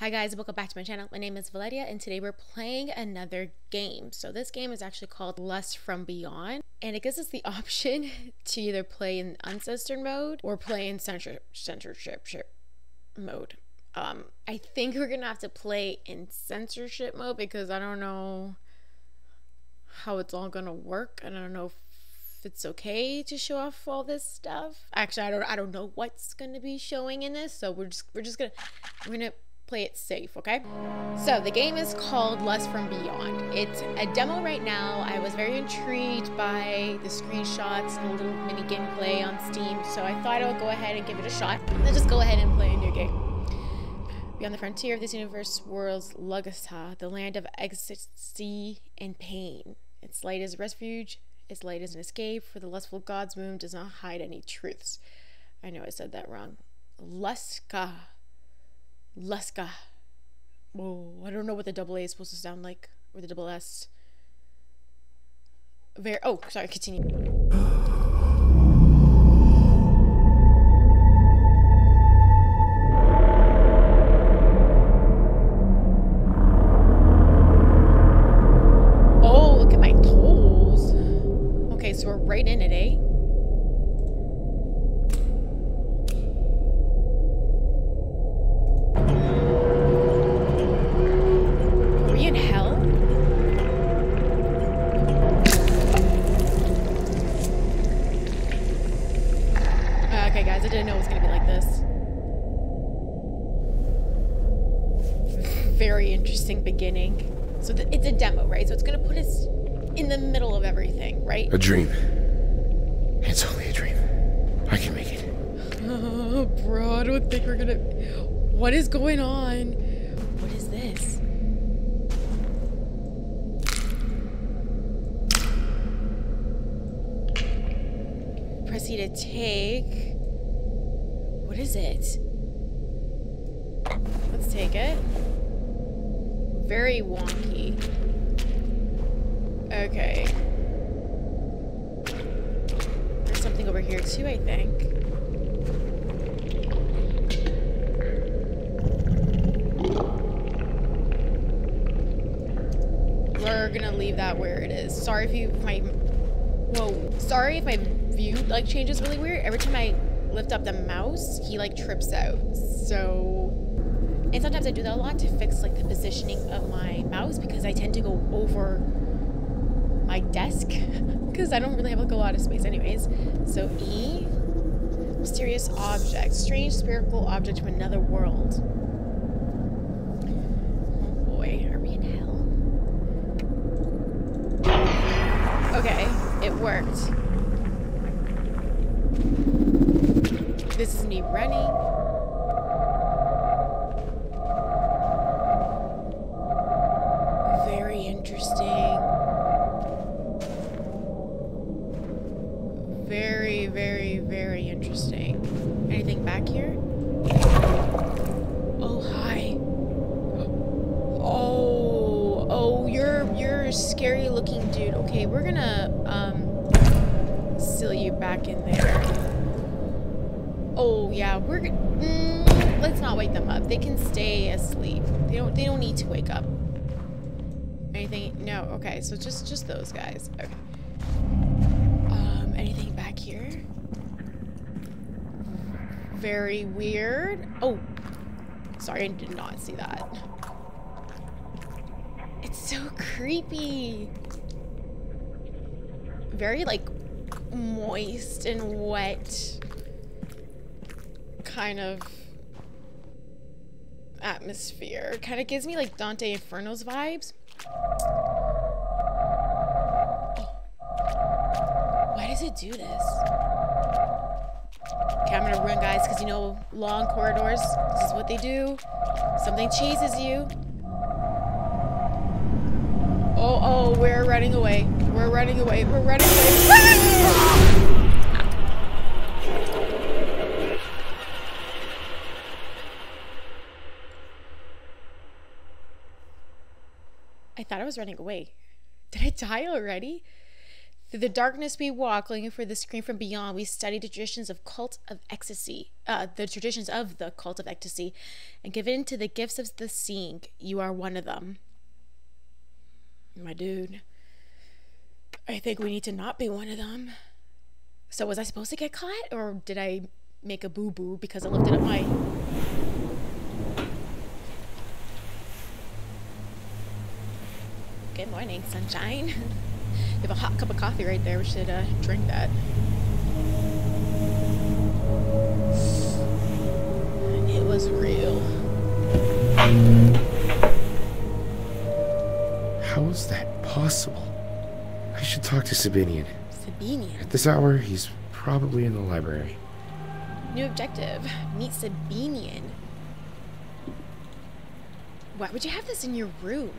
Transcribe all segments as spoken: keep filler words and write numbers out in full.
Hi guys, welcome back to my channel. My name is Valeria and today we're playing another game. So this game is actually called Lust from Beyond and it gives us the option to either play in uncensored mode or play in censorship censorship mode. Um, I think we're gonna have to play in censorship mode because I don't know how it's all gonna work. I don't know if If it's okay to show off all this stuff. Actually, I don't I don't know what's gonna be showing in this, so we're just we're just gonna we're gonna play it safe, okay? So the game is called Lust from Beyond. It's a demo right now. I was very intrigued by the screenshots and a little mini gameplay on Steam, so I thought I would go ahead and give it a shot. Let's just go ahead and play a new game. Beyond the frontier of this universe swirls Luska, the land of ecstasy and pain. Its light is refuge. Its light is an escape, for the lustful god's moon does not hide any truths. I know I said that wrong. Luska. Luska. Whoa, I don't know what the double A is supposed to sound like, or the double S. Very, oh, sorry, continue. So we're right in it, eh? Are we in hell? Okay, guys, I didn't know it was gonna be like this. Very interesting beginning. So th it's a demo, right? So it's gonna put us in the middle of everything, right? A dream. It's only a dream. I can make it. Oh, bro, I don't think we're gonna... What is going on? What is this? Press E to take... What is it? Let's take it. Very wonky. Okay. There's something over here too, I think. We're gonna leave that where it is. Sorry if you my whoa. Sorry if my view like changes really weird. Every time I lift up the mouse, he like trips out. So and sometimes I do that a lot to fix like the positioning of my mouse because I tend to go over my desk because I don't really have like a lot of space anyways. So E, mysterious object, strange spherical object from another world. Oh boy, are we in hell? Okay, it worked. This is me running. They can stay asleep. They don't they don't need to wake up. Anything? No. Okay, so just just those guys. Okay. Um anything back here? Very weird. Oh. Sorry, I did not see that. It's so creepy. Very like moist and wet kind of atmosphere. Kind of gives me like Dante Inferno's vibes. Oh. Why does it do this? Okay, I'm gonna run, guys, because you know, long corridors, this is what they do. Something chases you. Oh, oh, we're running away. We're running away. We're running away. I thought I was running away. Did I die already? Through the darkness we walk, looking for the screen from beyond. We study the traditions of cult of ecstasy, uh, the traditions of the cult of ecstasy, and give in to the gifts of the seeing. You are one of them. My dude, I think we need to not be one of them. So was I supposed to get caught, or did I make a boo-boo because I lifted up my... Good morning, sunshine. We have a hot cup of coffee right there. We should uh, drink that. It was real. How is that possible? I should talk to Sabinian. Sabinian? At this hour, he's probably in the library. New objective. Meet Sabinian. Why would you have this in your room?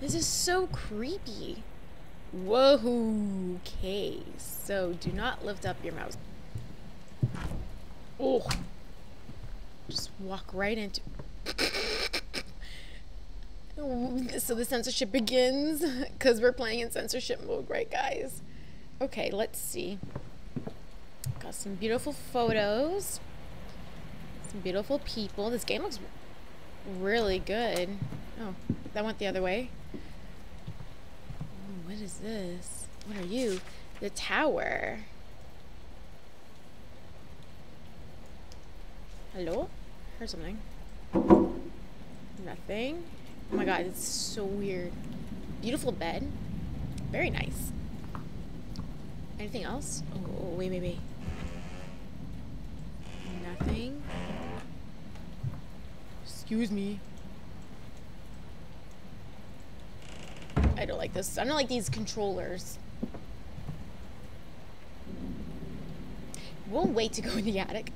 This is so creepy. Whoa, okay, so do not lift up your mouse. Oh, just walk right into... So the censorship begins, because we're playing in censorship mode, right guys? Okay, let's see. Got some beautiful photos, some beautiful people. This game looks really good. Oh, that went the other way. What is this? What are you? The tower. Hello? I heard something. Nothing. Oh my god, it's so weird. Beautiful bed. Very nice. Anything else? Oh, oh wait, wait, wait. Nothing. Excuse me. I don't like this. I don't like these controllers. We'll wait to go in the attic.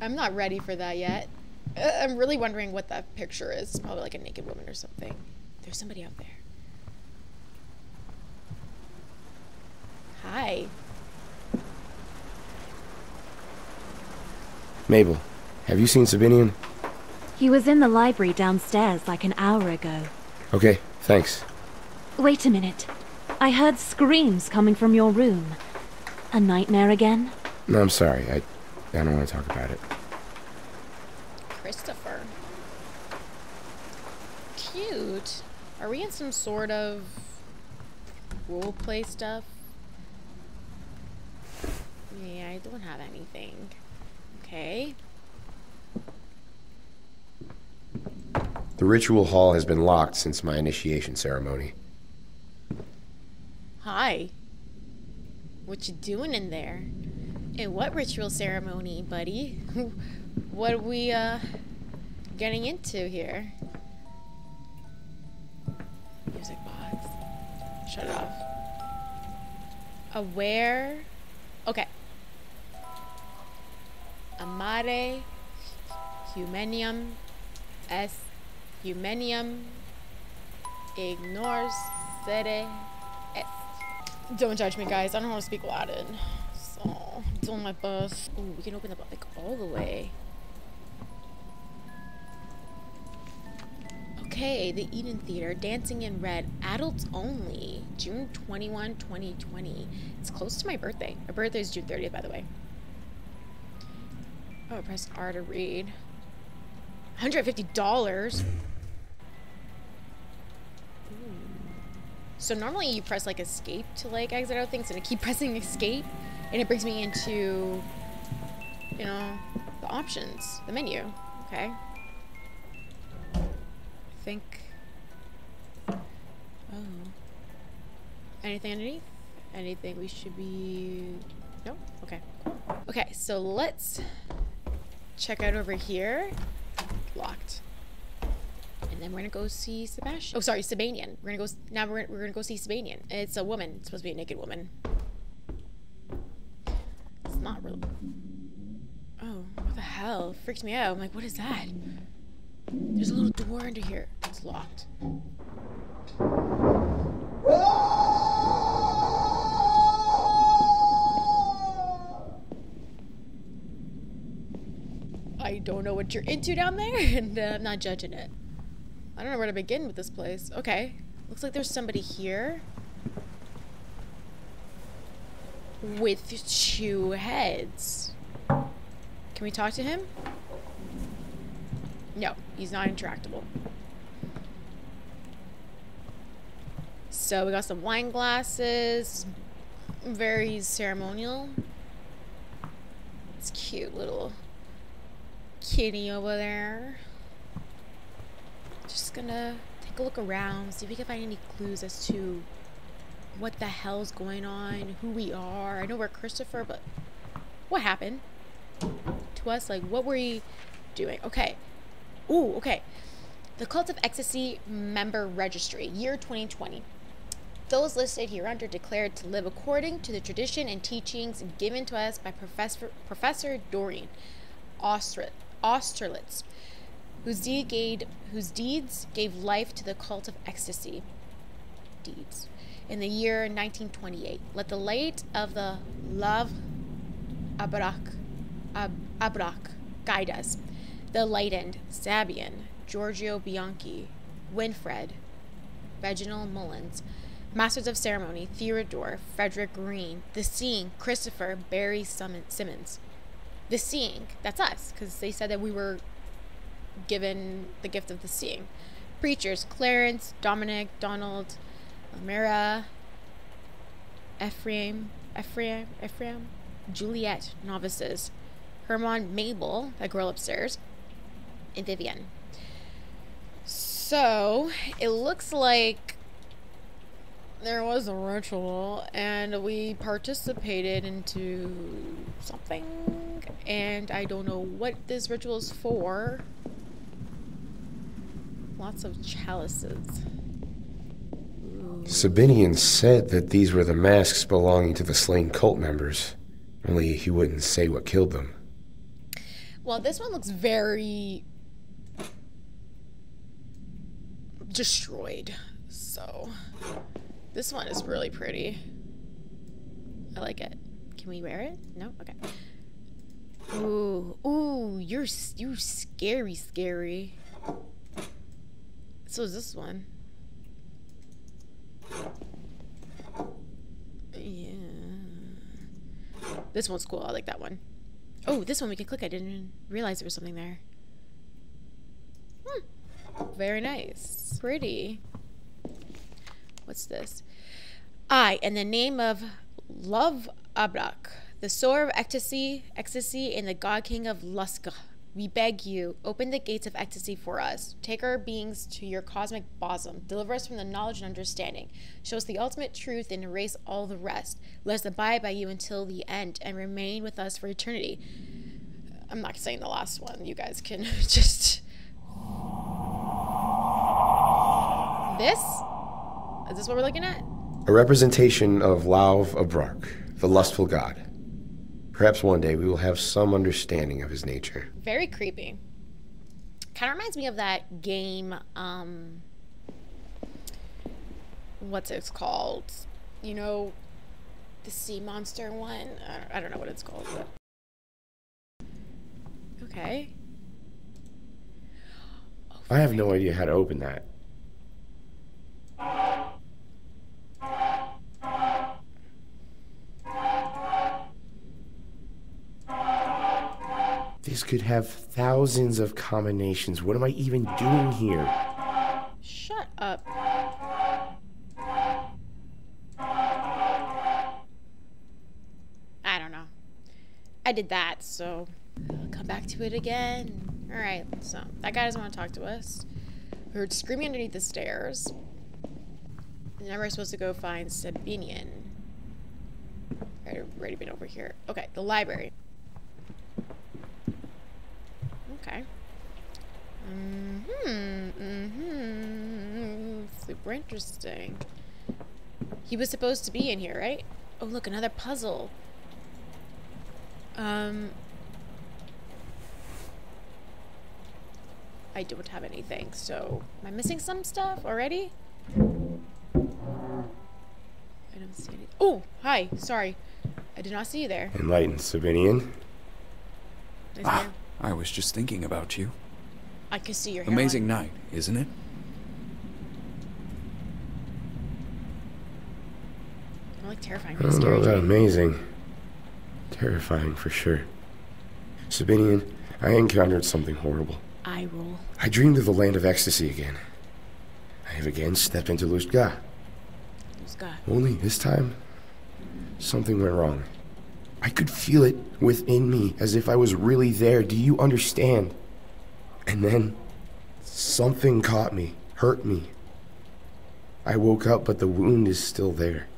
I'm not ready for that yet. Uh, I'm really wondering what that picture is. It's probably like a naked woman or something. There's somebody out there. Hi. Mabel, have you seen Sabinian? He was in the library downstairs like an hour ago. Okay, thanks. Wait a minute. I heard screams coming from your room. A nightmare again? No, I'm sorry. I, I don't want to talk about it. Christopher. Cute. Are we in some sort of roleplay stuff? Yeah, I don't have anything. Okay. The ritual hall has been locked since my initiation ceremony. Hi. What you doing in there? And what ritual ceremony, buddy? What are we uh getting into here? Music box. Shut it off. Aware. Okay. Amare Humanium S Humanium Ignor Sere. Don't judge me, guys. I don't want to speak Latin, so I'm doing my best. Ooh, we can open up like all the way. Okay, the Eden Theater, Dancing in Red, adults only, June twenty-first, twenty twenty. It's close to my birthday. My birthday is June thirtieth, by the way. Oh, I pressed R to read. one hundred fifty dollars. So normally you press like escape to like exit out things, and I keep pressing escape and it brings me into, you know, the options, the menu. Okay. I think, oh, anything underneath? Anything we should be, no? Okay. Okay, so let's check out over here. Locked. And then we're gonna go see Sebastian. Oh, sorry, Sabinian. We're gonna go. Now we're we're gonna go see Sabinian. It's a woman. It's supposed to be a naked woman. It's not real. Oh, what the hell? It freaked me out. I'm like, what is that? There's a little door under here. It's locked. I don't know what you're into down there, and uh, I'm not judging it. I don't know where to begin with this place. Okay. Looks like there's somebody here. with two heads. Can we talk to him? No, he's not interactable. So we got some wine glasses. Very ceremonial. It's cute little kitty over there. Just gonna take a look around, see if we can find any clues as to what the hell's going on, who we are. I know we're Christopher, but what happened to us? Like, what were we doing? Okay. Ooh, okay. The Cult of Ecstasy member registry, year twenty twenty. Those listed hereunder declared to live according to the tradition and teachings given to us by Professor, Professor Doreen Austerlitz, whose, deed gave, whose deeds gave life to the Cult of Ecstasy. Deeds. In the year nineteen twenty-eight, let the light of the Lov'Abrak Abrak guide us. The Lightened, Sabinian, Giorgio Bianchi, Winfred, Reginald Mullins, Masters of Ceremony, Theodore, Frederick Green, The Seeing, Christopher, Barry Simmons. The Seeing, that's us, because they said that we were given the gift of the Seeing. Preachers, Clarence, Dominic, Donald, Amira, Ephraim, Ephraim, Ephraim, Juliet, novices, Herman, Mabel, that girl upstairs, and Vivian. So, it looks like there was a ritual, and we participated into something, and I don't know what this ritual is for. Lots of chalices. Sabinian said that these were the masks belonging to the slain cult members, only he wouldn't say what killed them. Well, this one looks very destroyed, so this one is really pretty. I like it. Can we wear it? No? Okay. Ooh, ooh, you're, you're scary, scary. So is this one. Yeah. This one's cool. I like that one. Oh, this one we can click. I didn't realize there was something there. Hmm. Very nice. Pretty. What's this? I, in the name of Lov'Abrak, the Sword of Ecstasy, Ecstasy, and the God King of Luska, we beg you, open the gates of ecstasy for us. Take our beings to your cosmic bosom. Deliver us from the knowledge and understanding. Show us the ultimate truth and erase all the rest. Let us abide by you until the end and remain with us for eternity. I'm not saying the last one. You guys can just... This? Is this what we're looking at? A representation of Lov'Abrak, the lustful god. Perhaps one day we will have some understanding of his nature. Very creepy. Kind of reminds me of that game, um, what's it called? You know, the sea monster one? I don't know what it's called, but. Okay. Oh, I have no idea how to open that. This could have thousands of combinations. What am I even doing here? Shut up. I don't know. I did that, so I'll come back to it again. All right, so that guy doesn't want to talk to us. We heard screaming underneath the stairs. And now we're supposed to go find Sabinian. I've already been over here. Okay, the library. Okay. Mm-hmm, mm-hmm. Super interesting. He was supposed to be in here, right? Oh, look, another puzzle. Um. I don't have anything, so am I missing some stuff already? I don't see anything. Oh, hi. Sorry, I did not see you there. Enlightened Sabinian. Nice ah. I was just thinking about you. I can see your hairline. Amazing night, isn't it? I'm like terrifying. I don't know about amazing. Terrifying for sure. Sabinian, I encountered something horrible. I roll. I dreamed of the land of ecstasy again. I have again stepped into Luska. Luska. Only this time, something went wrong. I could feel it within me, as if I was really there. Do you understand? And then, something caught me, hurt me. I woke up, but the wound is still there.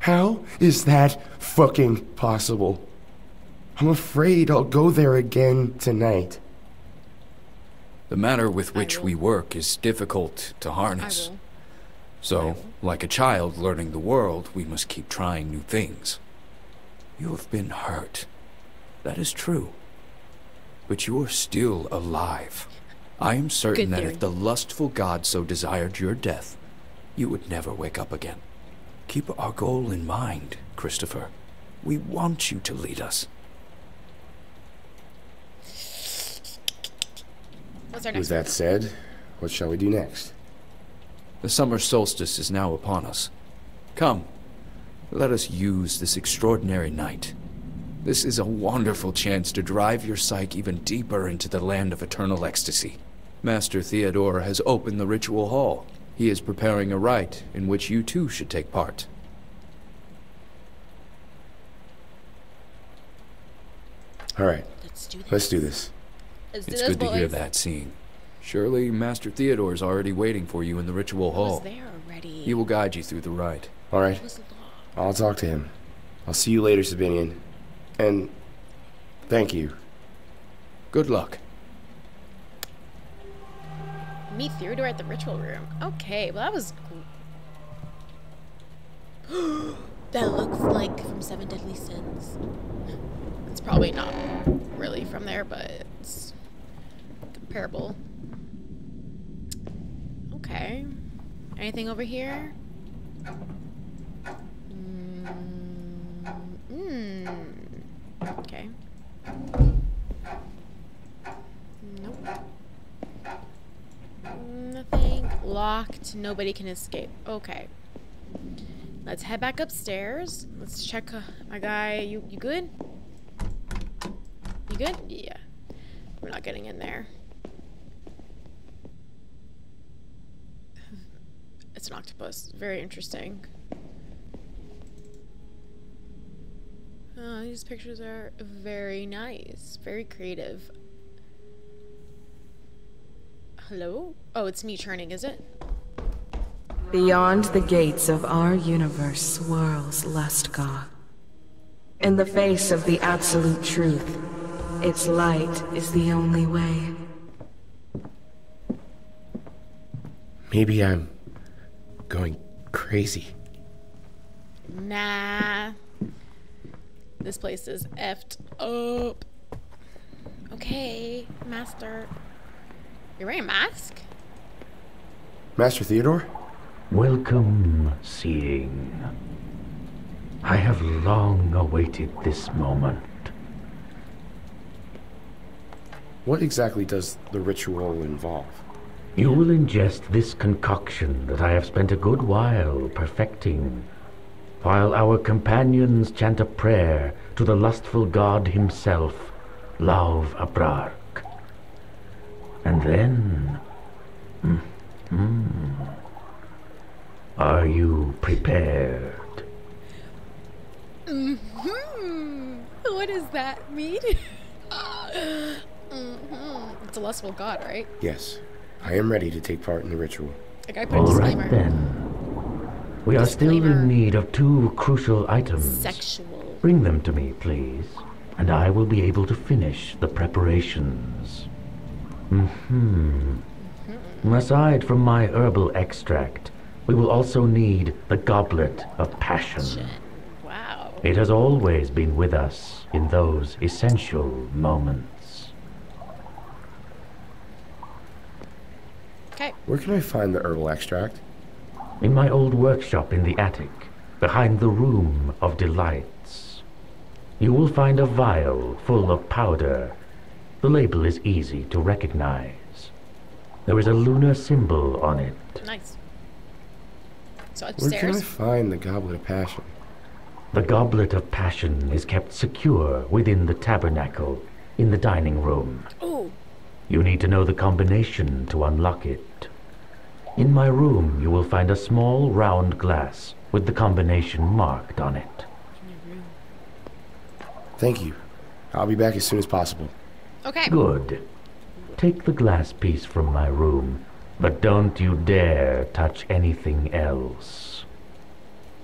How is that fucking possible? I'm afraid I'll go there again tonight. The matter with which we work is difficult to harness. So, like a child learning the world, we must keep trying new things. You have been hurt. That is true. But you are still alive. I am certain that if the lustful god so desired your death, you would never wake up again. Keep our goal in mind, Christopher. We want you to lead us. With that said, what shall we do next? The summer solstice is now upon us. Come, let us use this extraordinary night. This is a wonderful chance to drive your psyche even deeper into the land of eternal ecstasy. Master Theodore has opened the ritual hall. He is preparing a rite in which you too should take part. All right, let's do this. Let's do this. Let's it's do good this, to boys. Hear that scene. Surely Master Theodore is already waiting for you in the ritual hall. I was there already. He will guide you through the rite. All right, I'll talk to him. I'll see you later, Sabinian. And thank you. Good luck. Meet Theodore at the ritual room. Okay, well that was cool. That looks like from Seven Deadly Sins. It's probably not really from there, but it's comparable. Okay. Anything over here? Mm. Mm. Okay. Nope. Nothing. Locked. Nobody can escape. Okay. Let's head back upstairs. Let's check uh, my guy. You you good? You good? Yeah. We're not getting in there. It's an octopus. Very interesting. Oh, these pictures are very nice. Very creative. Hello? Oh, it's me turning, is it? Beyond the gates of our universe swirls Lustga. In the face of the absolute truth, its light is the only way. Maybe I'm going crazy. Nah. This place is effed up. Okay, Master. You're wearing a mask? Master Theodore? Welcome, seeing. I have long awaited this moment. What exactly does the ritual involve? You will ingest this concoction that I have spent a good while perfecting, while our companions chant a prayer to the lustful god himself, Lov'Abrak. And then, mm, mm, are you prepared? Mm-hmm. What does that mean? Mm-hmm. It's a lustful god, right? Yes, I am ready to take part in the ritual. Like I put All a right then. We disclaimer. Are still in need of two crucial items. Sexual. Bring them to me, please, and I will be able to finish the preparations. Mm-hmm. Mm-hmm. Aside from my herbal extract, we will also need the goblet of passion. Shit. Wow. It has always been with us in those essential moments. Okay. Where can I find the herbal extract? In my old workshop in the attic, behind the Room of Delights. You will find a vial full of powder. The label is easy to recognize. There is a lunar symbol on it. Nice. So upstairs. Where can I find the goblet of passion? The goblet of passion is kept secure within the tabernacle in the dining room. Ooh. You need to know the combination to unlock it. In my room, you will find a small round glass with the combination marked on it. Thank you. I'll be back as soon as possible. Okay. Good. Take the glass piece from my room, but don't you dare touch anything else.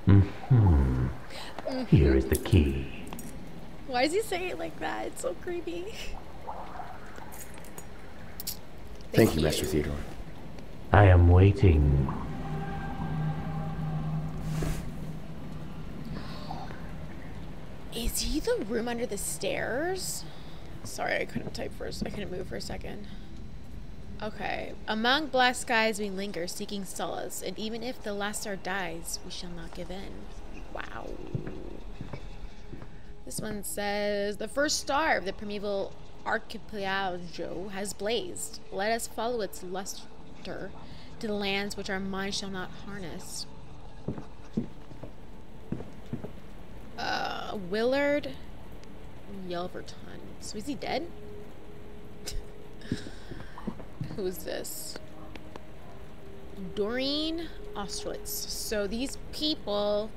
Mm-hmm. Mm-hmm. Here is the key. Why does he say it like that? It's so creepy. Thank, Thank you, Master Theodore. I am waiting. Is he the room under the stairs? Sorry, I couldn't type for a second. I couldn't move for a second. Okay. Among black skies we linger, seeking solace, and even if the last star dies, we shall not give in. Wow. This one says, the first star of the primeval archipelago has blazed. Let us follow its luster to the lands which our minds shall not harness. Uh, Willard Yelverton. So is he dead? Who is this? Doreen Austerlitz. So these people...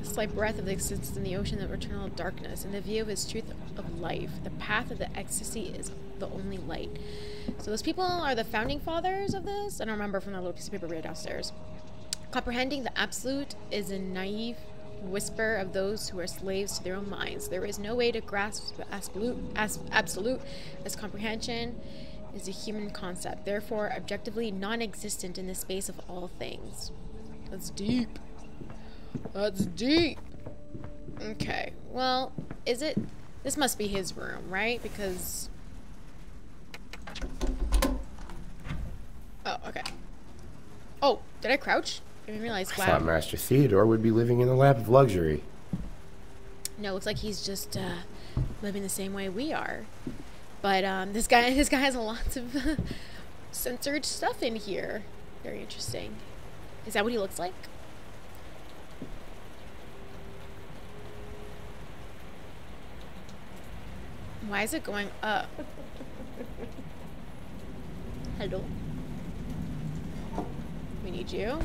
A slight breath of existence in the ocean of eternal darkness. In the view of his truth of life, the path of the ecstasy is the only light. So those people are the founding fathers of this? I don't remember from that little piece of paper we had downstairs. Comprehending the absolute is a naive whisper of those who are slaves to their own minds. There is no way to grasp the absolute as, absolute as comprehension is a human concept, therefore objectively non-existent in the space of all things. That's deep. That's deep. Okay, well, is it? This must be his room, right? Because... Oh, okay. Oh, did I crouch? I didn't realize. Wow. I thought Master Theodore would be living in the lap of luxury. No, it's like he's just uh, living the same way we are. But um, this guy, this guy has lots of censored stuff in here. Very interesting. Is that what he looks like? Why is it going up? Hello. We need you.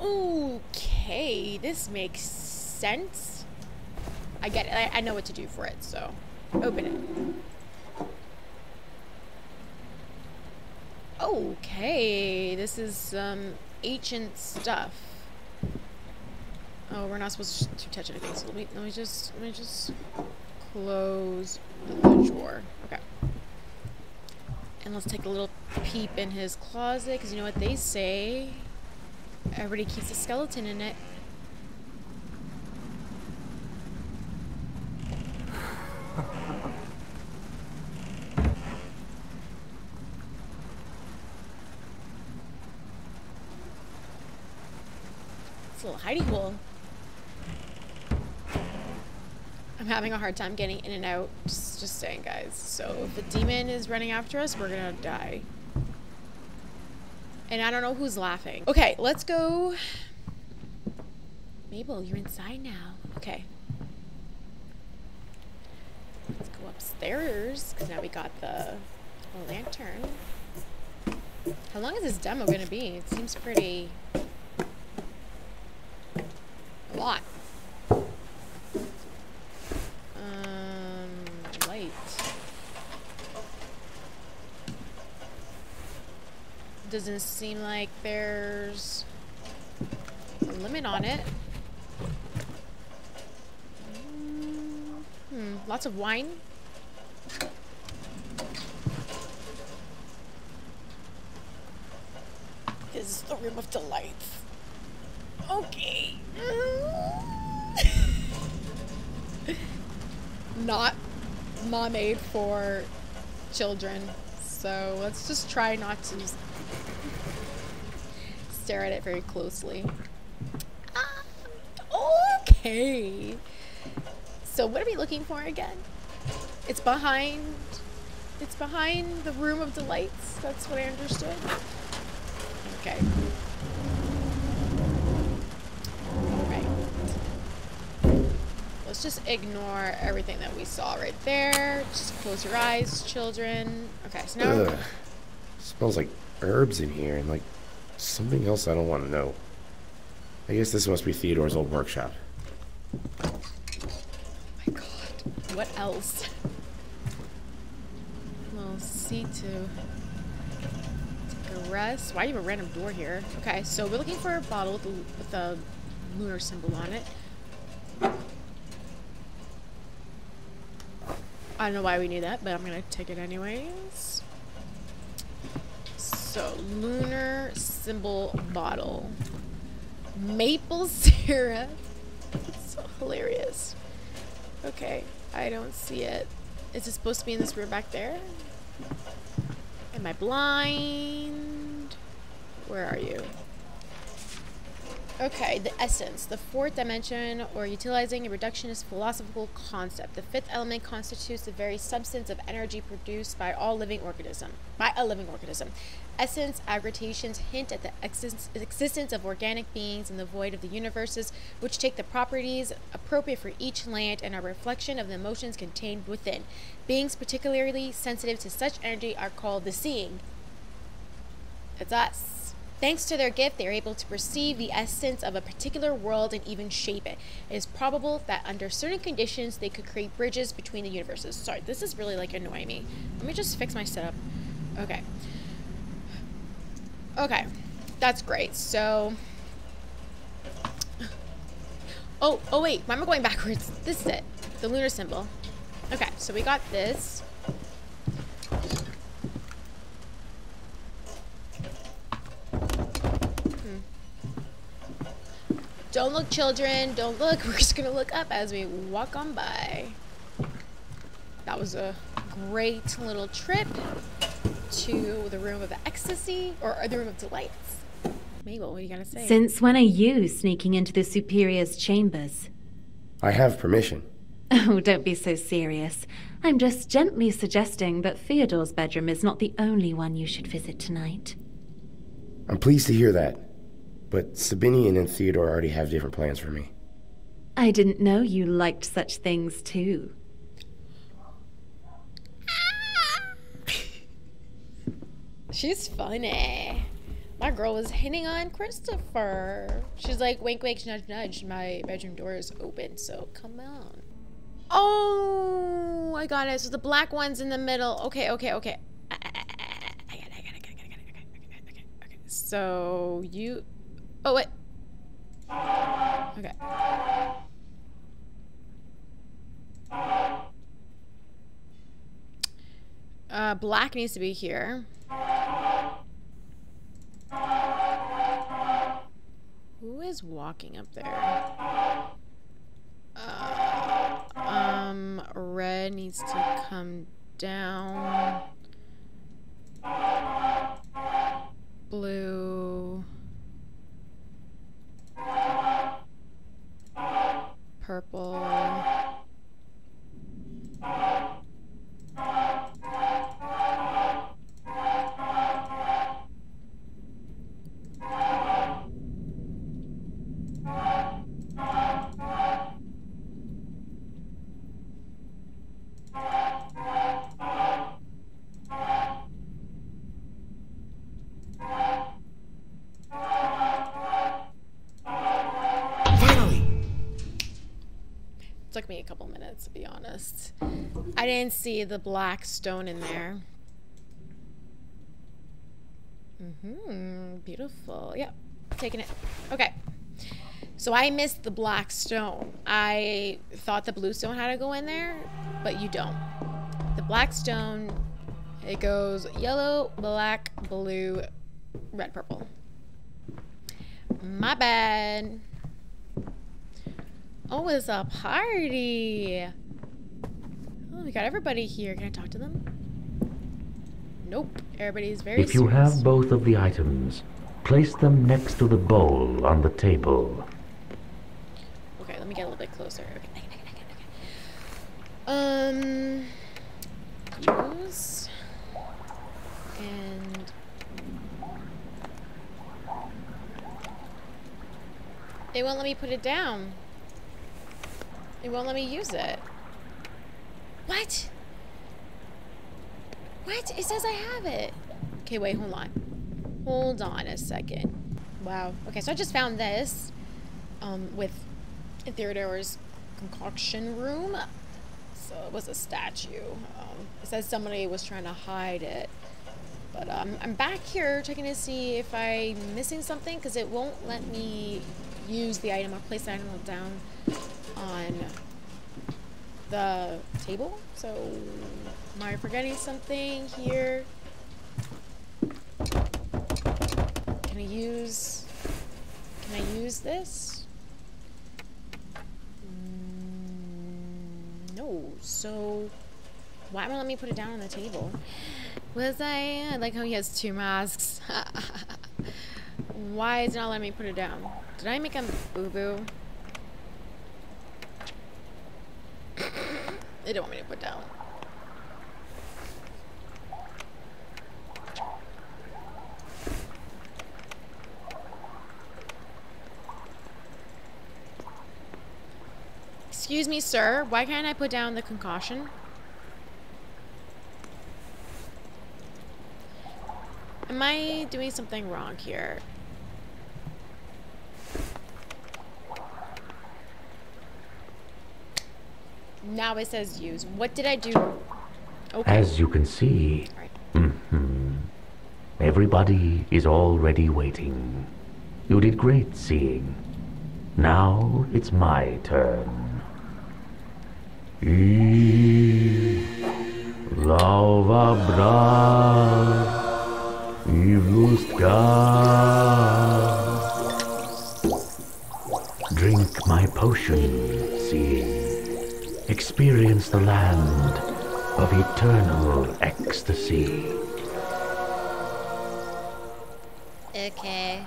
Okay, this makes sense. I get it. I, I know what to do for it, so open it. Okay, this is some um, ancient stuff. Oh, we're not supposed to touch anything, so let me, let me just let me just close the drawer. Okay. And let's take a little peep in his closet, because you know what they say? Everybody keeps a skeleton in it. It's a little hidey hole. I'm having a hard time getting in and out. Just, just saying, guys. So if the demon is running after us, we're gonna die. And I don't know who's laughing. Okay, let's go. Mabel, you're inside now. Okay. Let's go upstairs, because now we got the lantern. How long is this demo gonna be? It seems pretty... a lot. Doesn't seem like there's a limit on it. Hmm, lots of wine. This is the room of delights. Okay. Not not made for children. So let's just try not to stare at it very closely. Ah, okay. So what are we looking for again? It's behind, it's behind the room of delights. That's what I understood. Okay. Right. Let's just ignore everything that we saw right there. Just close your eyes, children. Okay, so now... Ugh. Smells like herbs in here and like something else I don't want to know. I guess this must be Theodore's old workshop. Oh my god. What else? Well, see to... Rest. Why do you have a random door here? Okay, so we're looking for a bottle with a, with a lunar symbol on it. I don't know why we need that, but I'm gonna take it anyways. So, lunar symbol bottle. Maple syrup. It's so hilarious. Okay, I don't see it. Is it supposed to be in this room back there? Am I blind? Where are you? Okay, the essence, the fourth dimension, or utilizing a reductionist philosophical concept. The fifth element constitutes the very substance of energy produced by all living organism. By a living organism. Essence aggregations hint at the exist existence of organic beings in the void of the universes, which take the properties appropriate for each land and are a reflection of the emotions contained within. Beings particularly sensitive to such energy are called the seeing. That's us. Thanks to their gift, they are able to perceive the essence of a particular world and even shape it. It is probable that under certain conditions, they could create bridges between the universes. Sorry, this is really, like, annoying me. Let me just fix my setup. Okay. Okay. That's great. So... Oh, oh, wait. Why am I going backwards? This is it. The lunar symbol. Okay, so we got this. Don't look, children. Don't look. We're just going to look up as we walk on by. That was a great little trip to the room of ecstasy, or the room of delights. Mabel, what are you going to say? Since when are you sneaking into the superior's chambers? I have permission. Oh, don't be so serious. I'm just gently suggesting that Theodore's bedroom is not the only one you should visit tonight. I'm pleased to hear that. But Sabinian and Theodore already have different plans for me. I didn't know you liked such things, too. She's funny. My girl was hitting on Christopher. She's like, wink, wink, nudge, nudge. My bedroom door is open, so come on. Oh, I got it. So the black one's in the middle. Okay, okay, okay. I got it, I got it, I got it, I got it, I got it, okay, okay. So you... Oh, wait. Okay. Uh, black needs to be here. Who is walking up there? Uh, um, red needs to come down. Blue... Purple. Took me a couple minutes, to be honest. I didn't see the black stone in there. Mm-hmm. Beautiful. Yep. Taking it. Okay. So I missed the black stone. I thought the blue stone had to go in there, but you don't. The black stone, it goes yellow, black, blue, red, purple. My bad. Oh, it's a party. Oh, we got everybody here. Can I talk to them? Nope. Everybody's very serious. If you have both of the items, place them next to the bowl on the table. Okay, let me get a little bit closer. Okay, okay, okay, okay. Um, juice and They won't let me put it down. They won't let me use it. What? What? It says I have it. Okay, wait, hold on. Hold on a second. Wow. Okay, so I just found this um, with Theodore's concoction room. So it was a statue. Um, it says somebody was trying to hide it. But um, I'm back here checking to see if I'm missing something, because it won't let me use the item. I'll place the item down on the table. So am I forgetting something here? Can I use, can I use this? Mm, no, so why won't let me put it down on the table? Was I? I like how he has two masks. Why is it not letting me put it down? Did I make a boo-boo? They don't want me to put it down. Excuse me, sir. Why can't I put down the concoction? Am I doing something wrong here? Now it says use. What did I do? Okay. As you can see, right. Mm-hmm, everybody is already waiting. You did great seeing. Now it's my turn. E Lov'Abrak. Luska. Drink my potion, seeing. Experience the land of eternal ecstasy. Okay. I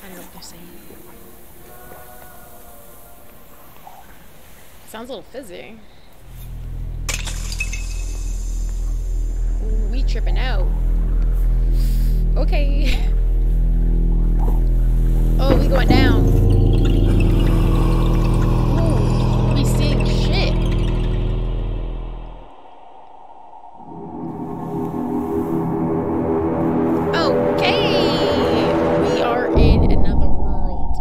don't know what they're saying. Sounds a little fizzy. We tripping out. Okay. Oh, we going down. Oh, we seeing shit. Okay. We are in another world.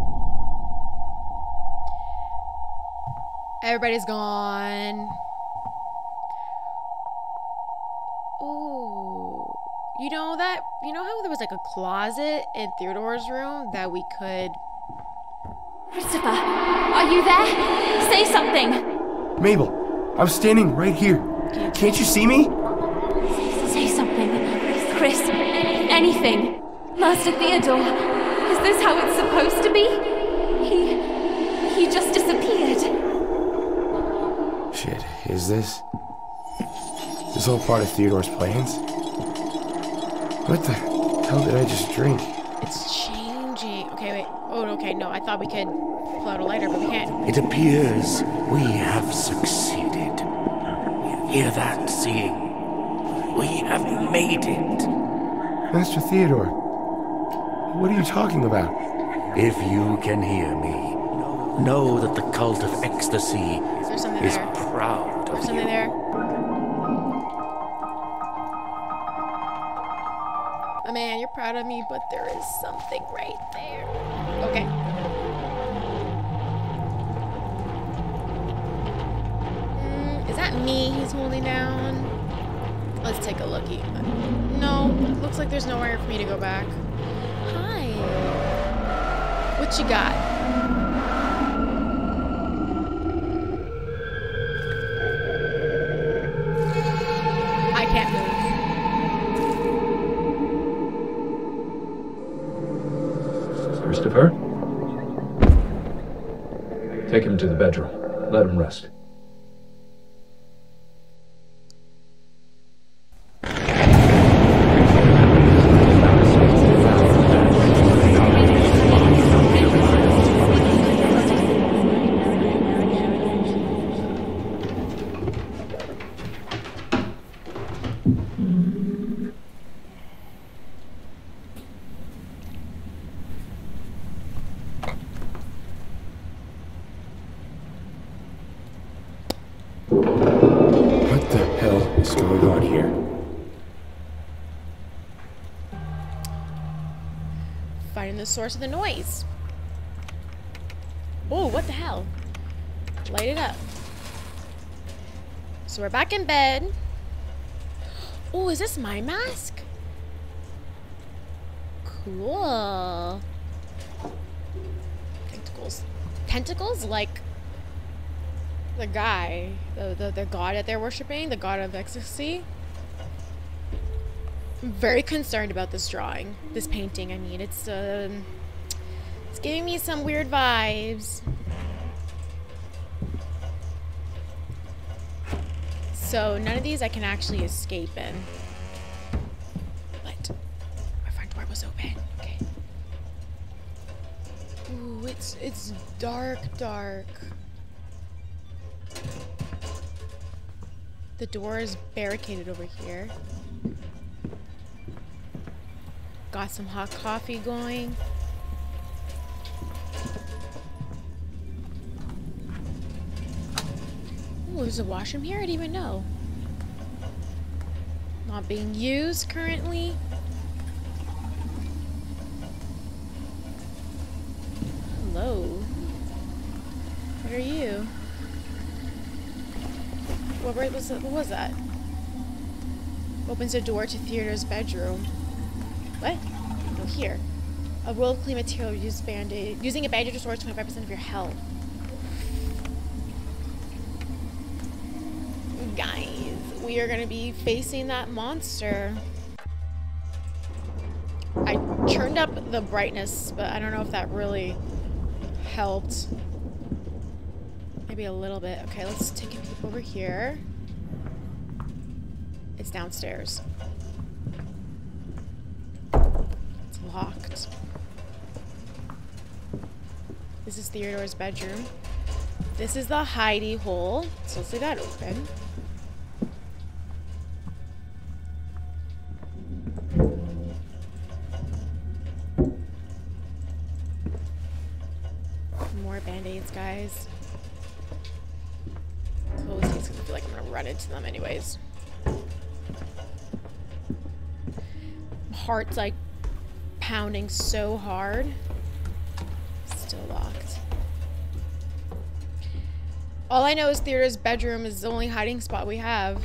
Everybody's gone. You know that, you know how there was like a closet in Theodore's room that we could... Christopher, are you there? Say something! Mabel, I'm standing right here. Can't you see me? Say, say something. Chris, anything. Master Theodore, is this how it's supposed to be? He... he just disappeared. Shit, is this... this all part of Theodore's plans? What the hell did I just drink? It's changing. Okay, wait. Oh, okay, no. I thought we could pull out a lighter, but we can't. It appears we have succeeded. You hear that, seeing? We have made it. Master Theodore, what are you talking about? If you can hear me, know that the cult of ecstasy is, there something is there? proud of There's something you. There? Man, you're proud of me, but there is something right there. Okay. Mm, is that me he's holding down? Let's take a lookie. No, looks like there's nowhere for me to go back. Hi. What you got? I can't move. Christopher? Take him to the bedroom. Let him rest. Finding the source of the noise. Oh, what the hell? Light it up. So we're back in bed. Oh, is this my mask? Cool. Tentacles. Tentacles like the guy, the, the, the god that they're worshipping, the god of ecstasy. I'm very concerned about this drawing, this painting, I mean. It's, um, it's giving me some weird vibes. So none of these I can actually escape in. But our front door was open, okay. Ooh, it's, it's dark, dark. The door is barricaded over here. Got some hot coffee going. Ooh, there's a washroom here? I didn't even know. Not being used currently. Hello. What are you? What was that? What was that? Opens a door to Theodore's bedroom. What? No, here. A world-clean material use bandage. Using a bandage restores twenty-five percent of your health. Guys, we are gonna be facing that monster. I turned up the brightness, but I don't know if that really helped. Maybe a little bit. Okay, let's take a peek over here. It's downstairs. Locked. This is Theodore's bedroom. This is the hidey hole. So let's leave that open. More band-aids, guys. Close these because I feel like I'm gonna run into them anyways. My heart's like pounding so hard. Still locked. All I know is Theodore's bedroom is the only hiding spot we have.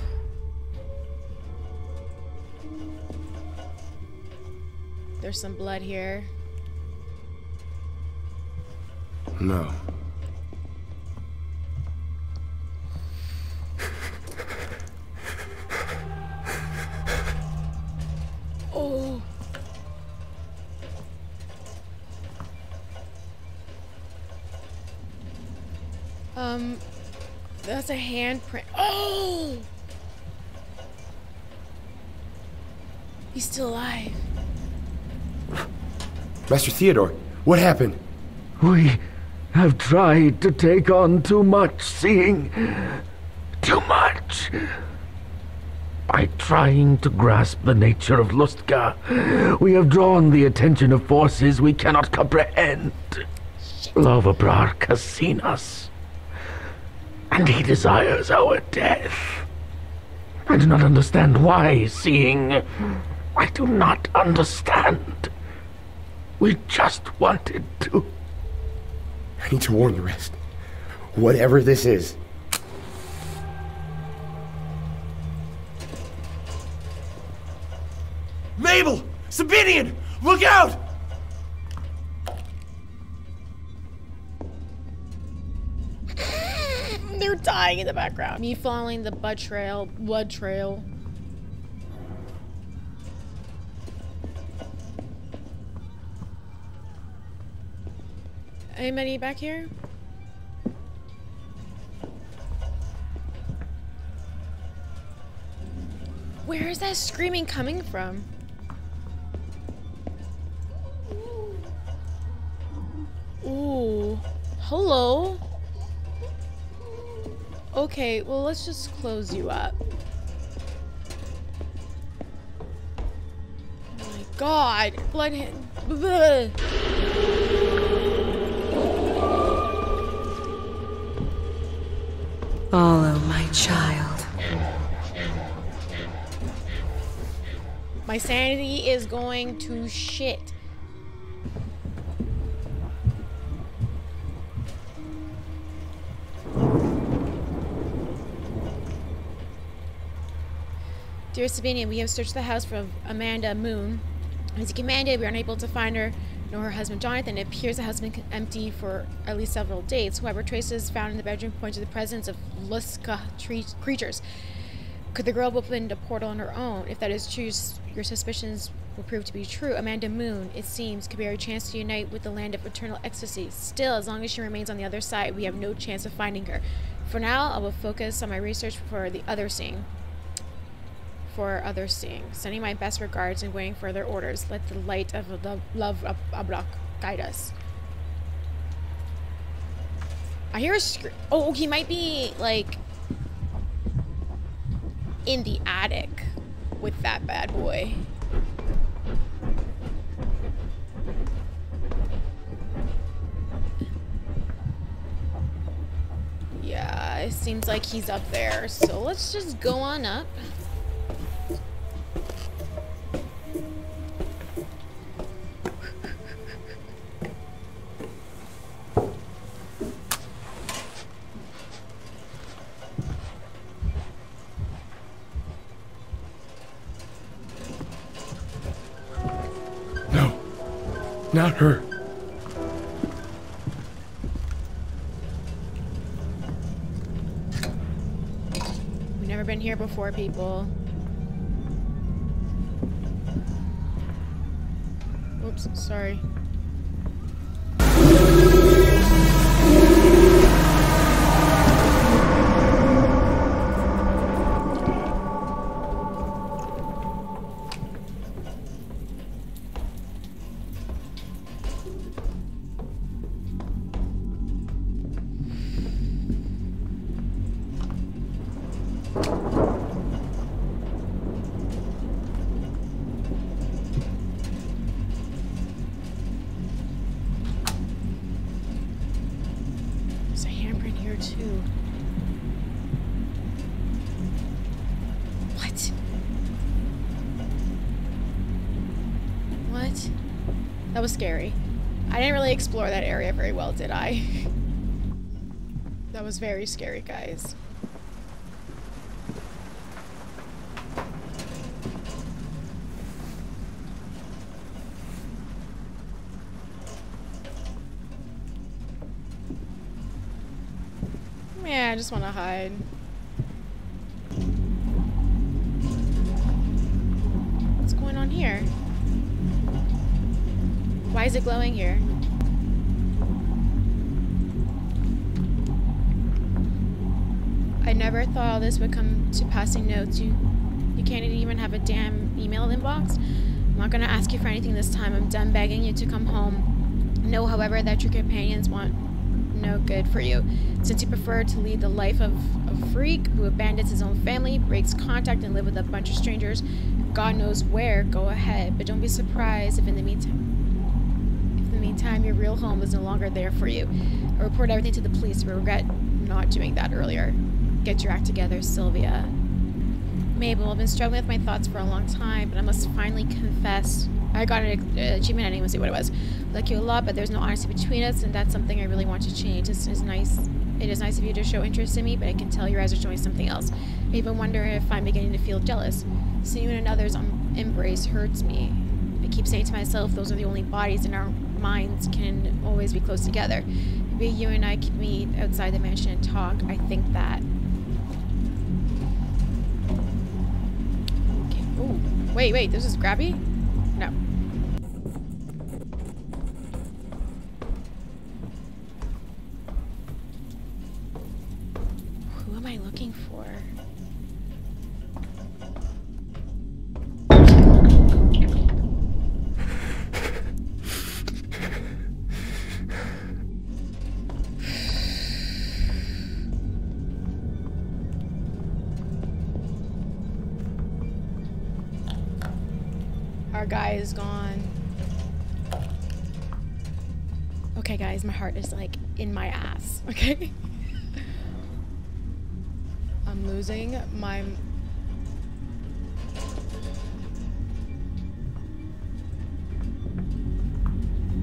There's some blood here. No. Oh. Um, that's a handprint. Oh! He's still alive. Master Theodore, what happened? We have tried to take on too much seeing. Too much. By trying to grasp the nature of Luska, we have drawn the attention of forces we cannot comprehend. Lov'Abrak has seen us. And he desires our death. I do not understand why, seeing. I do not understand. We just wanted to. I need to warn the rest. Whatever this is. Mabel! Sabinian! Look out! They're dying in the background. Me following the blood trail, blood trail. Anybody back here? Where is that screaming coming from? Ooh. Hello? Okay, well, let's just close you up. Oh my god, blood hit. Bleh. Follow my child. My sanity is going to shit. Dear Sabinian, we have searched the house for Amanda Moon. As you commanded, we are unable to find her nor her husband Jonathan. It appears the house has been empty for at least several days. However, traces found in the bedroom point to the presence of Luska creatures. Could the girl have opened a portal on her own? If that is true, your suspicions will prove to be true. Amanda Moon, it seems, could be our chance to unite with the land of eternal ecstasy. Still, as long as she remains on the other side, we have no chance of finding her. For now, I will focus on my research for the other seeing. For other seeing. Sending my best regards and waiting for their orders. Let the light of Lov'Abrak guide us. I hear a scream. Oh, he might be, like, in the attic with that bad boy. Yeah, it seems like he's up there. So let's just go on up. Not her. We've never been here before, people. Oops, sorry. That was scary. I didn't really explore that area very well, did I? That was very scary, guys. Man, I just want to hide. What's going on here? Why is it glowing here? I never thought all this would come to passing notes. You you can't even have a damn email inbox? I'm not gonna ask you for anything this time. I'm done begging you to come home. Know, however, that your companions want no good for you. Since you prefer to lead the life of a freak who abandons his own family, breaks contact, and lives with a bunch of strangers, God knows where, go ahead. But don't be surprised if in the meantime Meantime, your real home is no longer there for you. I report everything to the police. We regret not doing that earlier. Get your act together, Sylvia. Mabel, I've been struggling with my thoughts for a long time, but I must finally confess. I got an achievement. I didn't even see what it was. I like you a lot, but there's no honesty between us, and that's something I really want to change. This is nice. It is nice of you to show interest in me, but I can tell your eyes are showing something else. I even wonder if I'm beginning to feel jealous. Seeing you in another's embrace hurts me. I keep saying to myself, those are the only bodies in our minds can always be close together. Maybe you and I could meet outside the mansion and talk. I think that. Okay. Oh, wait, wait. This is grabby? No. Who am I looking for? Guy is gone. Okay, guys, my heart is like in my ass. Okay, I'm losing my.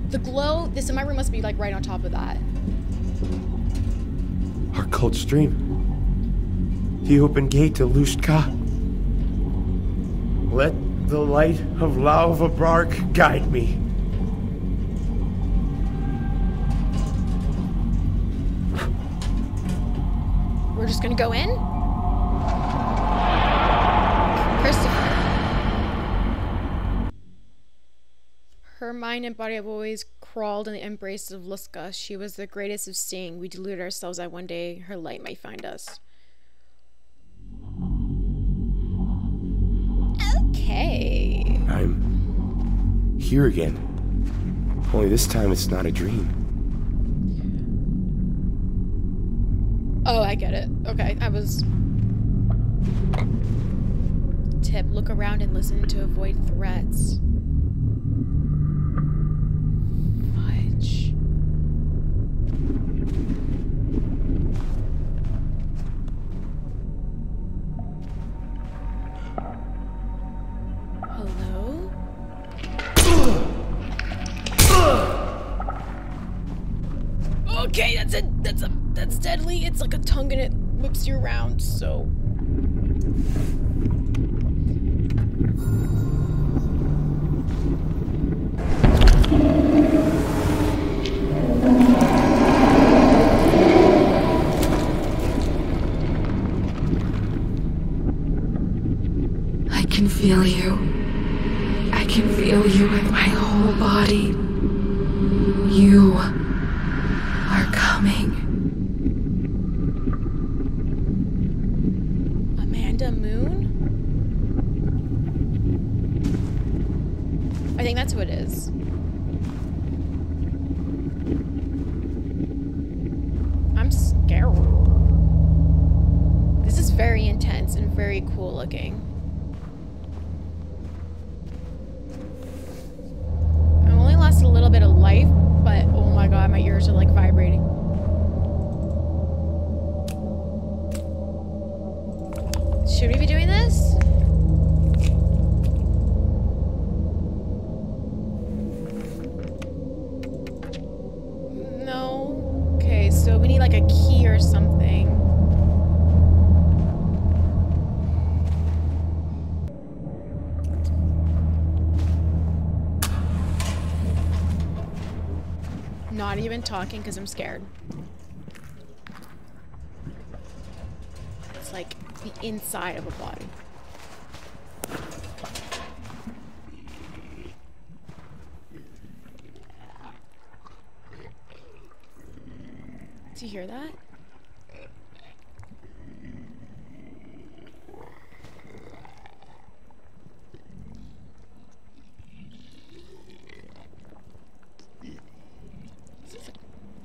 The glow. This in my room must be like right on top of that. Our cult stream. The open gate to Luska. Let the light of Lov'Abrak guide me. We're just gonna go in? Christopher. Her mind and body have always crawled in the embraces of Luska. She was the greatest of seeing. We deluded ourselves that one day her light might find us. Okay. I'm here again. Only this time it's not a dream. Oh, I get it. Okay, I was... Tip, look around and listen to avoid threats. Fudge. Hello? Okay, that's it. That's a... That's deadly. It's like a tongue and it whips you around, so. I can feel you. I can feel you in my whole body. You are coming. Amanda Moon? I think that's who it is. I'm scared. This is very intense and very cool looking. I only lost a little bit of life, but oh my god, my ears are like vibrating. Should we be doing this? No. Okay, so we need like a key or something. Not even talking because I'm scared. It's like... the inside of a body. Do you hear that?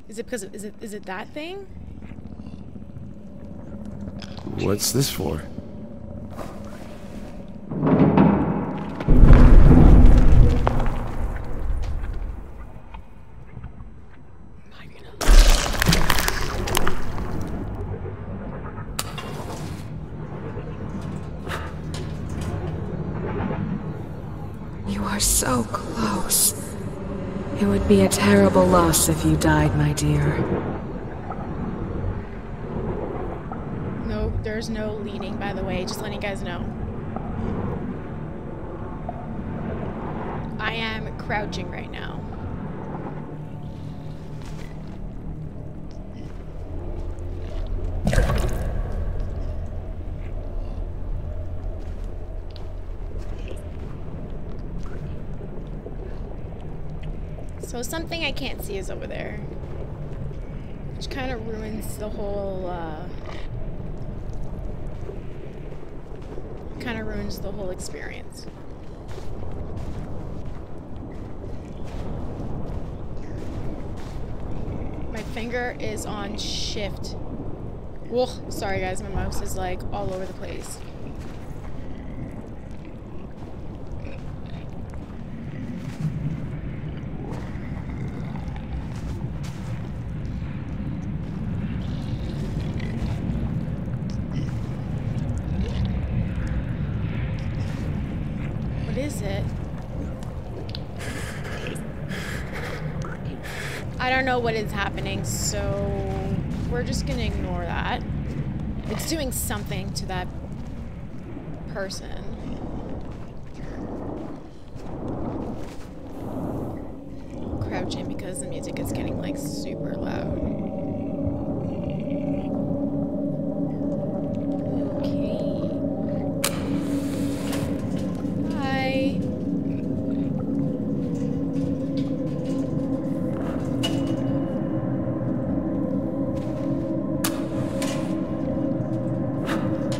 Is it because of, is it is it that thing? What's this for? You are so close. It would be a terrible loss if you died, my dear. There's no leading, by the way, just letting you guys know. I am crouching right now. So something I can't see is over there, which kind of ruins the whole, uh... kind of ruins the whole experience. My finger is on shift. Whoa, sorry guys, my mouse is like all over the place. What is happening, so we're just gonna ignore that. It's doing something to that person. watching because the music is getting like super loud. Okay. Hi.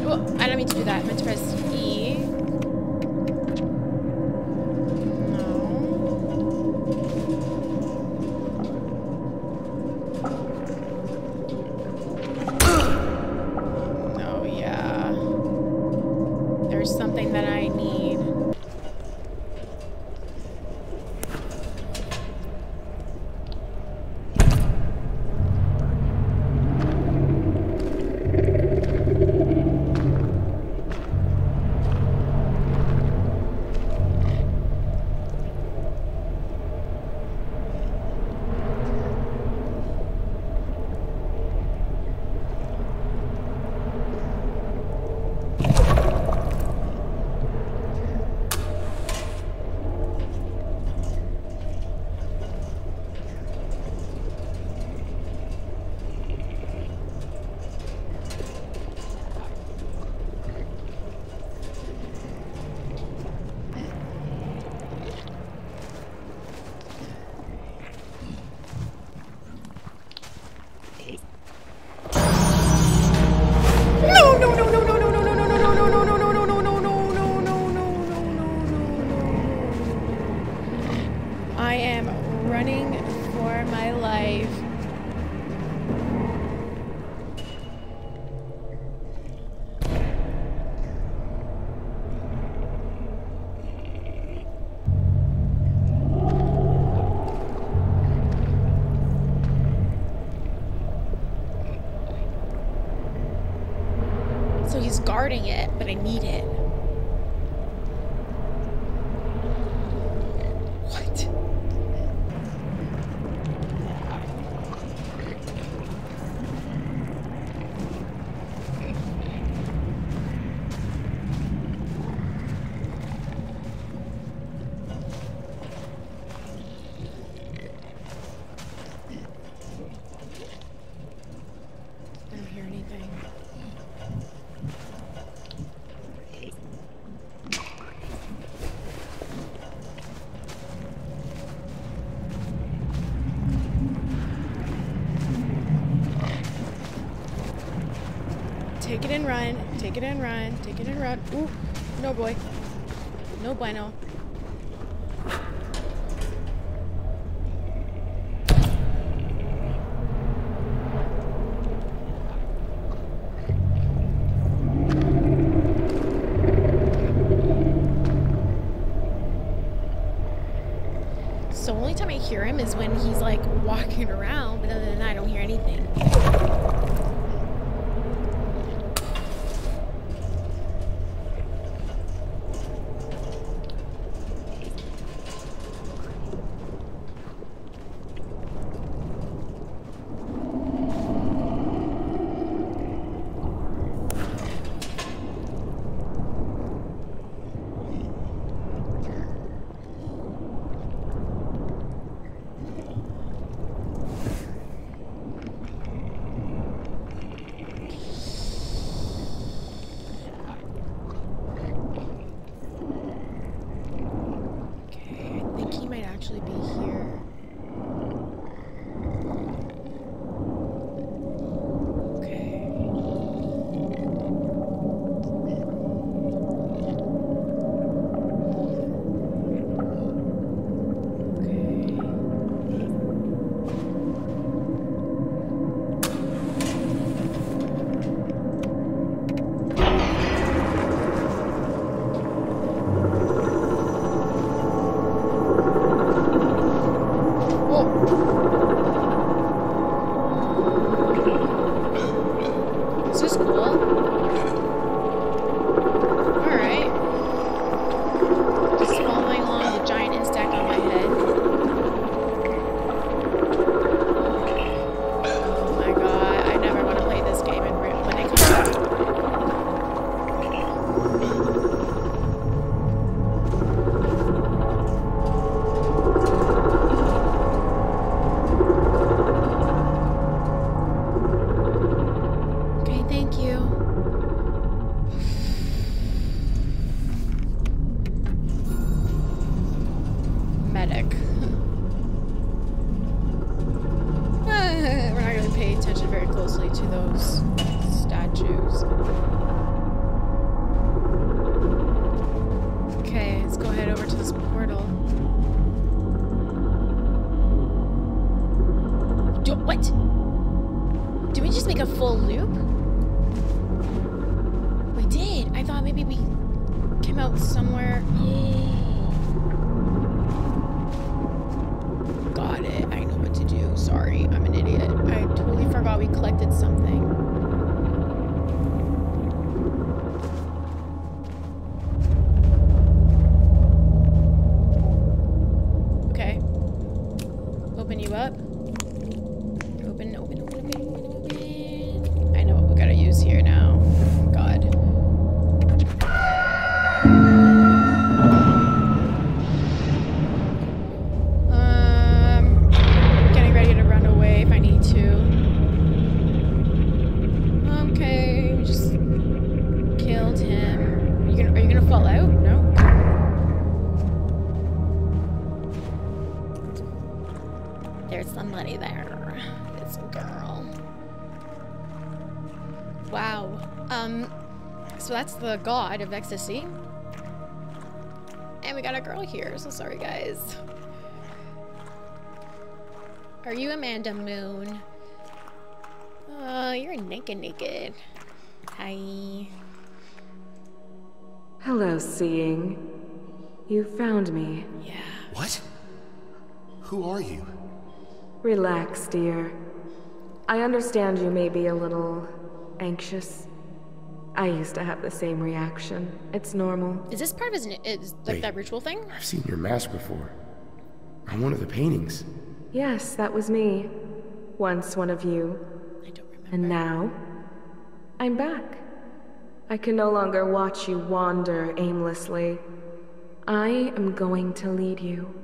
Oh, I don't mean to do that. I meant to press E. Guarding it, but I need it. Take it and run, take it and run, take it and run. Ooh, no boy. No bueno. So only time I hear him is when he's like walking around, but other than that I don't hear anything. to those statues. Okay, let's go head over to this portal. Do, what? Did we just make a full loop? We did. I thought maybe we came out somewhere. Got it. I know what to do. Sorry, I'm an idiot. I totally forgot we collected something. Okay. Open you up. Open, open, open, open, open, open. I know what we gotta use here now. God. So that's the god of ecstasy. And we got a girl here, so sorry guys. Are you Amanda Moon? Oh, you're naked naked. Hi. Hello, seeing. You found me. Yeah. What? Who are you? Relax, dear. I understand you may be a little anxious. I used to have the same reaction. It's normal. Is this part of his, is like Wait, that ritual thing? I've seen your mask before. On one of the paintings. Yes, that was me. Once one of you. I don't remember. And now, I'm back. I can no longer watch you wander aimlessly. I am going to lead you.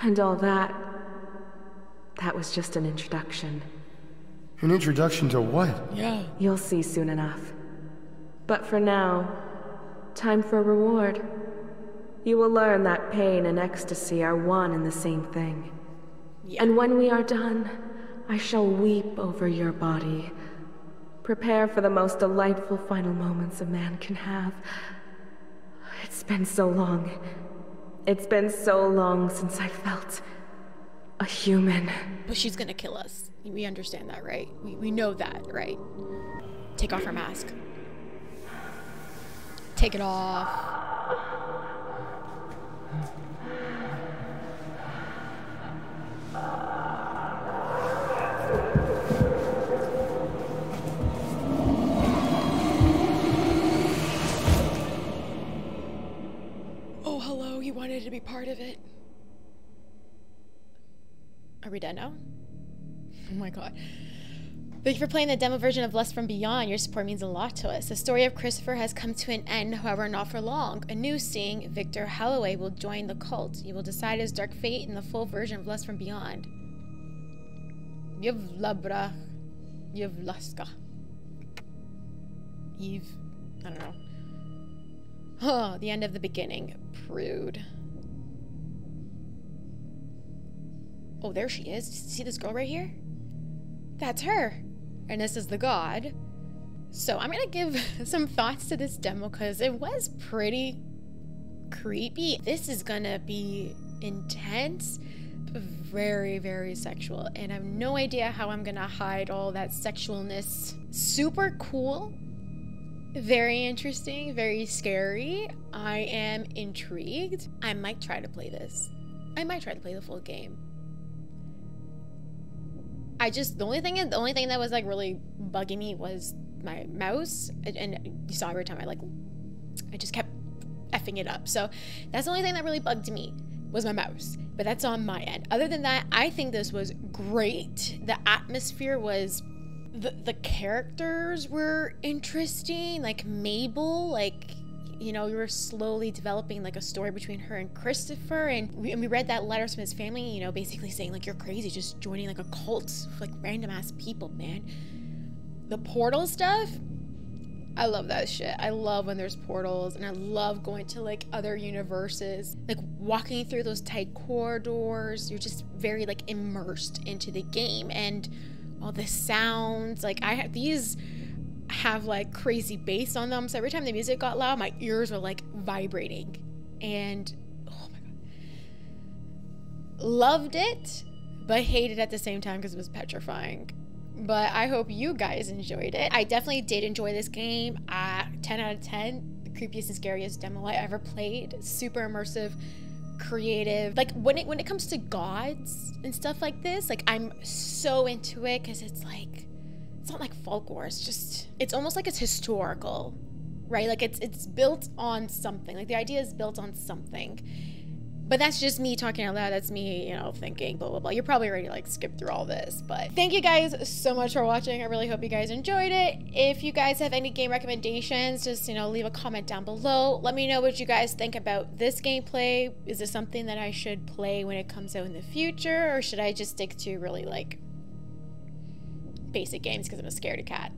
And all that, that was just an introduction. An introduction to what? Yeah. You'll see soon enough. But for now, time for a reward. You will learn that pain and ecstasy are one and the same thing. Yeah. And when we are done, I shall weep over your body. Prepare for the most delightful final moments a man can have. It's been so long. It's been so long since I felt a human. But she's gonna kill us. We understand that, right? We, we know that, right? Take off her mask. Take it off. Oh, hello. You wanted to be part of it. Are we done now? Oh my God. Thank you for playing the demo version of Lust from Beyond. Your support means a lot to us. The story of Christopher has come to an end, however, not for long. A new seeing, Victor Holloway, will join the cult. You will decide his dark fate in the full version of Lust from Beyond. You've Lov'Abrak. You've Luska. Eve. I don't know. Oh, the end of the beginning. Prude. Oh, there she is. See this girl right here? That's her. And this is the god. So I'm gonna give some thoughts to this demo because it was pretty creepy. This is gonna be intense, but very, very sexual. And I have no idea how I'm gonna hide all that sexualness. Super cool, very interesting, very scary. I am intrigued. I might try to play this. I might try to play the full game. I just, the only thing is, the only thing that was like really bugging me was my mouse, and, and you saw every time I like, I just kept effing it up. So that's the only thing that really bugged me was my mouse, but that's on my end. Other than that, I think this was great. The atmosphere was, the, the characters were interesting, like Mabel, like, you know, we were slowly developing like a story between her and Christopher, and we, and we read that letters from his family, you know, basically saying like, you're crazy, just joining like a cult of like random ass people, man. The portal stuff, I love that shit. I love when there's portals, and I love going to like other universes, like walking through those tight corridors. You're just very like immersed into the game, and all the sounds. Like I have these have like crazy bass on them, so every time the music got loud, my ears were like vibrating, and oh my god, loved it, but hated at the same time because it was petrifying. But I hope you guys enjoyed it. I definitely did enjoy this game. Uh, ten out of ten, the creepiest and scariest demo I ever played. Super immersive, creative. Like when it when it comes to gods and stuff like this, like I'm so into it because it's like, it's not like folklore, it's just, it's almost like it's historical, right? Like it's it's built on something, like the idea is built on something. But that's just me talking out loud, that's me, you know, thinking, blah, blah, blah. You're probably already like skipped through all this, but thank you guys so much for watching. I really hope you guys enjoyed it. If you guys have any game recommendations, just, you know, leave a comment down below. Let me know what you guys think about this gameplay. Is this something that I should play when it comes out in the future, or should I just stick to really like basic games because I'm a scaredy cat?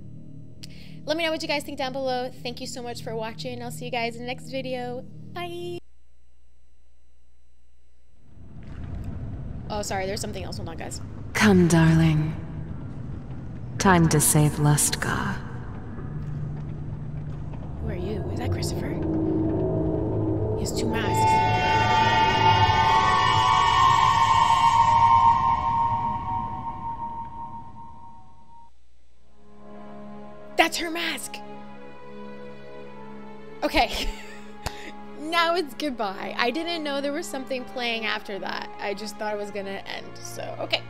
Let me know what you guys think down below. Thank you so much for watching. I'll see you guys in the next video. Bye. Oh, sorry, there's something else. Hold on, guys. Come, darling. Time to save Luska. Who are you? Is that Christopher? He has two masks. That's her mask! Okay. Now it's goodbye. I didn't know there was something playing after that. I just thought it was gonna end, so okay.